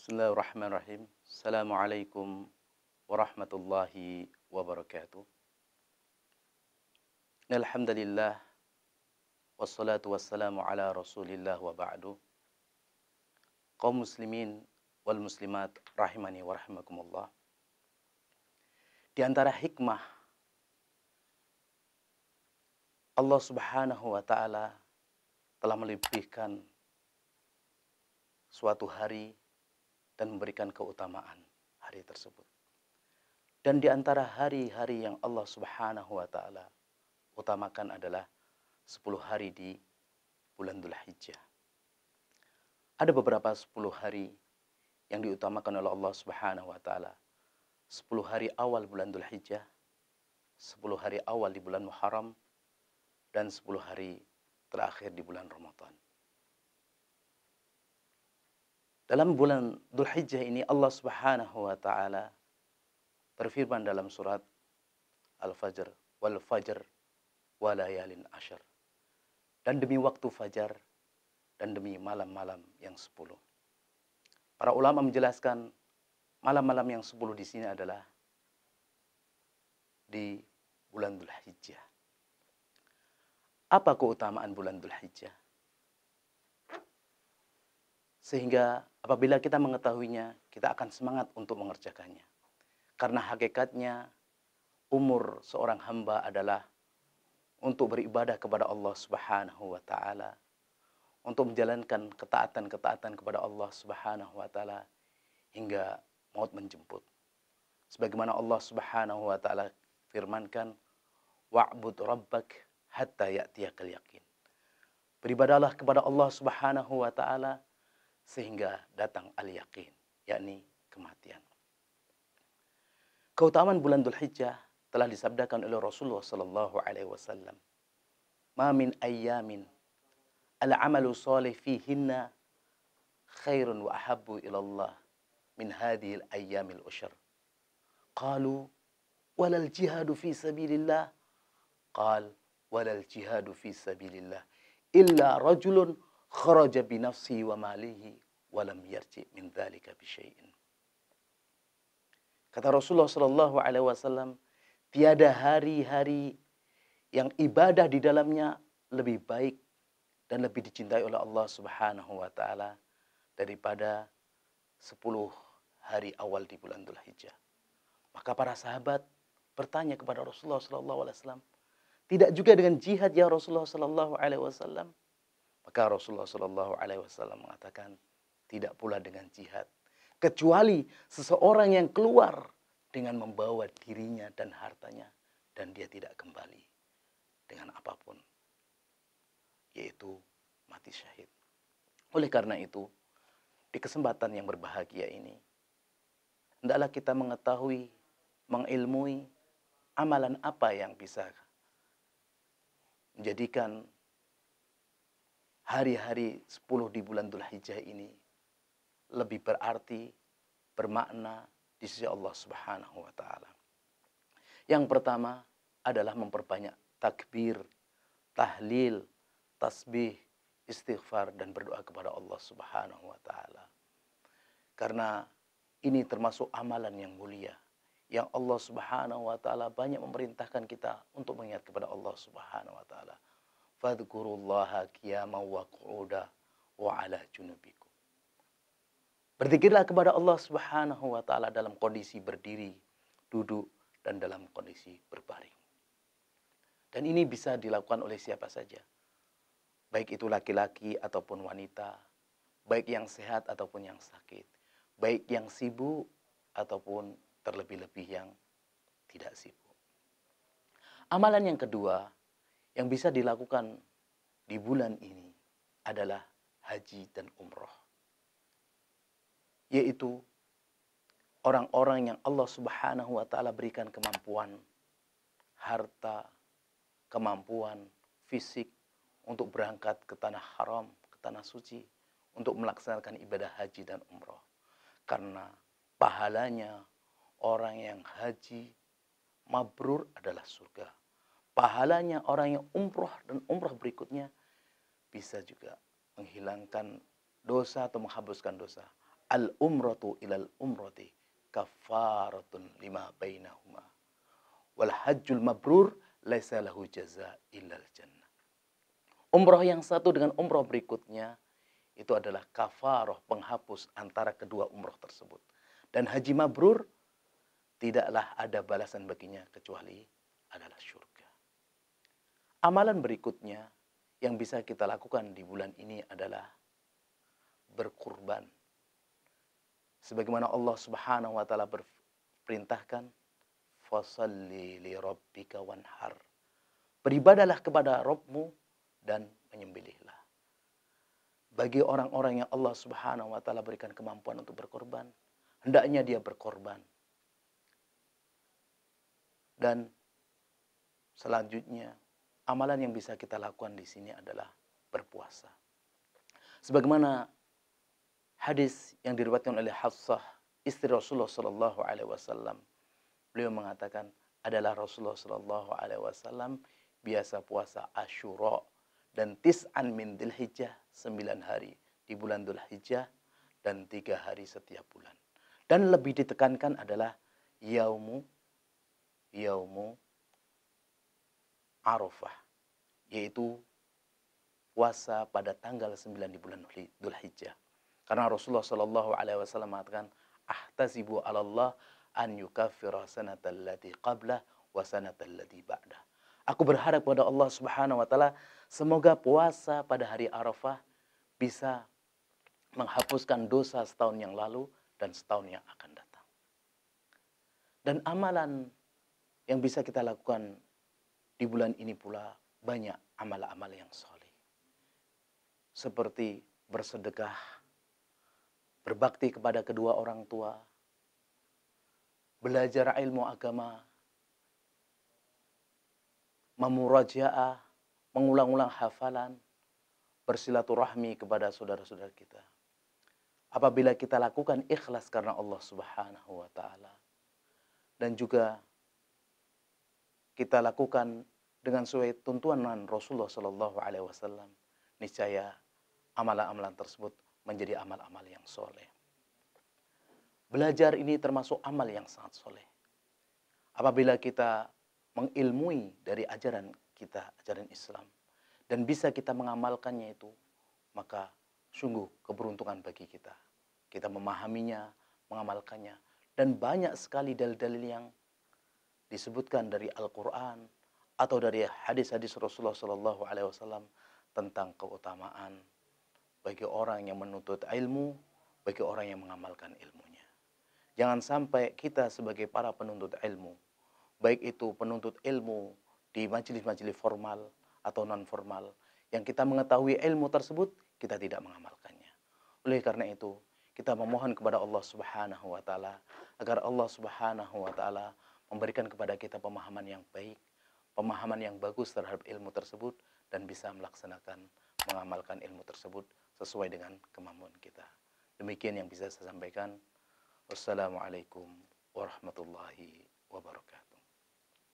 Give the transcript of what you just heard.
Bismillahirrahmanirrahim. Assalamualaikum warahmatullahi wabarakatuh. Alhamdulillah. Wassalatu wassalamu ala Rasulillah wa ba'du. Kaum muslimin wal muslimat rahimani wa rahimakumullah. Di antara hikmah Allah Subhanahu wa taala telah melebihkan suatu hari dan memberikan keutamaan hari tersebut. Dan di antara hari-hari yang Allah Subhanahu wa taala utamakan adalah 10 hari di bulan Dzulhijjah. Ada beberapa 10 hari yang diutamakan oleh Allah Subhanahu wa taala. 10 hari awal bulan Dzulhijjah, 10 hari awal di bulan Muharram, dan 10 hari terakhir di bulan Ramadan. Dalam bulan Dzulhijjah ini Allah Subhanahu wa taala berfirman dalam surat Al Fajr, "Wal fajr wa layalin asyr." Dan demi waktu fajar dan demi malam-malam yang 10. Para ulama menjelaskan malam-malam yang 10 di sini adalah di bulan Dzulhijjah. Apa keutamaan bulan Dzulhijjah? Sehingga apabila kita mengetahuinya, kita akan semangat untuk mengerjakannya. Karena hakikatnya, umur seorang hamba adalah untuk beribadah kepada Allah Subhanahu wa ta'ala, untuk menjalankan ketaatan-ketaatan kepada Allah Subhanahu wa ta'ala, hingga maut menjemput. Sebagaimana Allah Subhanahu wa ta'ala firmankan, wa'bud rabbak hatta ya'tiyakal yakin. Beribadahlah kepada Allah Subhanahu wa ta'ala sehingga datang al-yakin, yakni kematian. Keutamaan bulan Dzulhijjah telah disabdakan oleh Rasulullah sallallahu alaihi wasallam. Ma min ayyamin al-amalu salih fihinna khairun wa ahabbu ila Allah min hadhil ayyamil usyr. Qalu walal jihadu fi sabilillah. Qal walal jihadu fi sabilillah illa rajulun kharaja bi nafsihi wa malihi wa lam yarji min dzalika bi syai'in. Kata Rasulullah sallallahu alaihi wasallam, tiada hari-hari yang ibadah di dalamnya lebih baik dan lebih dicintai oleh Allah Subhanahu wa taala daripada 10 hari awal di bulan Dzulhijjah. Maka para sahabat bertanya kepada Rasulullah sallallahu alaihi wasallam, tidak juga dengan jihad ya Rasulullah sallallahu alaihi wasallam? Maka Rasulullah sallallahu alaihi wasallam mengatakan, tidak pula dengan jihad, kecuali seseorang yang keluar dengan membawa dirinya dan hartanya dan dia tidak kembali dengan apapun, yaitu mati syahid. Oleh karena itu, di kesempatan yang berbahagia ini hendaklah kita mengetahui, mengilmui amalan apa yang bisa menjadikan hari-hari 10 di bulan Dzulhijjah ini lebih berarti, bermakna di sisi Allah Subhanahu wa taala. Yang pertama adalah memperbanyak takbir, tahlil, tasbih, istighfar dan berdoa kepada Allah Subhanahu wa taala. Karena ini termasuk amalan yang mulia yang Allah Subhanahu wa taala banyak memerintahkan kita untuk mengingat kepada Allah Subhanahu wa taala. Fadhkurullaha qiyaman wa qu'udan wa 'ala junubikum. Berzikirlah kepada Allah Subhanahu wa taala dalam kondisi berdiri, duduk dan dalam kondisi berbaring. Dan ini bisa dilakukan oleh siapa saja. Baik itu laki-laki ataupun wanita, baik yang sehat ataupun yang sakit, baik yang sibuk ataupun terlebih-lebih yang tidak sibuk. Amalan yang kedua yang bisa dilakukan di bulan ini adalah haji dan umroh. Yaitu orang-orang yang Allah Subhanahu wa taala berikan kemampuan harta, kemampuan fisik untuk berangkat ke tanah haram, ke tanah suci untuk melaksanakan ibadah haji dan umroh. Karena pahalanya orang yang haji mabrur adalah surga. Pahalanya orang yang umroh dan umroh berikutnya bisa juga menghilangkan dosa atau menghapuskan dosa. Al-umratu ilal umrati kafaratun lima bainahuma. Wal hajjul mabrur laisa lahu jaza illal jannah. Umrah yang satu dengan umrah berikutnya itu adalah kafaroh, penghapus antara kedua umrah tersebut. Dan haji mabrur tidaklah ada balasan baginya kecuali adalah syurga. Amalan berikutnya yang bisa kita lakukan di bulan ini adalah berkurban. Sebagaimana Allah Subhanahu wa taala berperintahkan, fasholli li rabbika wanhar. Beribadahlah kepada Rabbmu dan menyembelihlah. Bagi orang-orang yang Allah Subhanahu wa taala berikan kemampuan untuk berkorban, hendaknya dia berkorban. Dan selanjutnya, amalan yang bisa kita lakukan di sini adalah berpuasa. Sebagaimana hadis yang diriwayatkan oleh Hafsah, istri Rasulullah Shallallahu Alaihi Wasallam, beliau mengatakan adalah Rasulullah Shallallahu Alaihi Wasallam biasa puasa Asyura dan Tis'an Min Dzulhijjah, 9 hari di bulan Dzulhijjah dan 3 hari setiap bulan. Dan lebih ditekankan adalah yaumu Arafah, yaitu puasa pada tanggal 9 di bulan Dzulhijjah. Karena Rasulullah Shallallahu Alaihi Wasallam mengatakan, ahtasibu alallah an yukaffira sanata allati qablah wa sanata allati ba'dah. Aku berharap kepada Allah Subhanahu Wa Taala, semoga puasa pada hari Arafah bisa menghapuskan dosa setahun yang lalu dan setahun yang akan datang. Dan amalan yang bisa kita lakukan di bulan ini pula banyak amal-amal yang soleh, seperti bersedekah, berbakti kepada kedua orang tua, belajar ilmu agama, memurajaah, mengulang-ulang hafalan, bersilaturahmi kepada saudara-saudara kita. Apabila kita lakukan ikhlas karena Allah Subhanahu wa taala, dan juga kita lakukan dengan sesuai tuntunan Rasulullah Shallallahu Alaihi Wasallam, niscaya amalan-amalan tersebut menjadi amal-amal yang soleh. Belajar ini termasuk amal yang sangat soleh. Apabila kita mengilmui dari ajaran kita, ajaran Islam, dan bisa kita mengamalkannya itu, maka sungguh keberuntungan bagi kita. Kita memahaminya, mengamalkannya. Dan banyak sekali dalil-dalil yang disebutkan dari Al-Quran atau dari hadis-hadis Rasulullah SAW tentang keutamaan bagi orang yang menuntut ilmu, bagi orang yang mengamalkan ilmunya. Jangan sampai kita sebagai para penuntut ilmu, baik itu penuntut ilmu di majelis-majelis formal atau non-formal, yang kita mengetahui ilmu tersebut, kita tidak mengamalkannya. Oleh karena itu, kita memohon kepada Allah Subhanahu wa taala agar Allah Subhanahu wa taala memberikan kepada kita pemahaman yang baik, pemahaman yang bagus terhadap ilmu tersebut, dan bisa melaksanakan, mengamalkan ilmu tersebut sesuai dengan kemampuan kita. Demikian yang bisa saya sampaikan. Wassalamualaikum warahmatullahi wabarakatuh.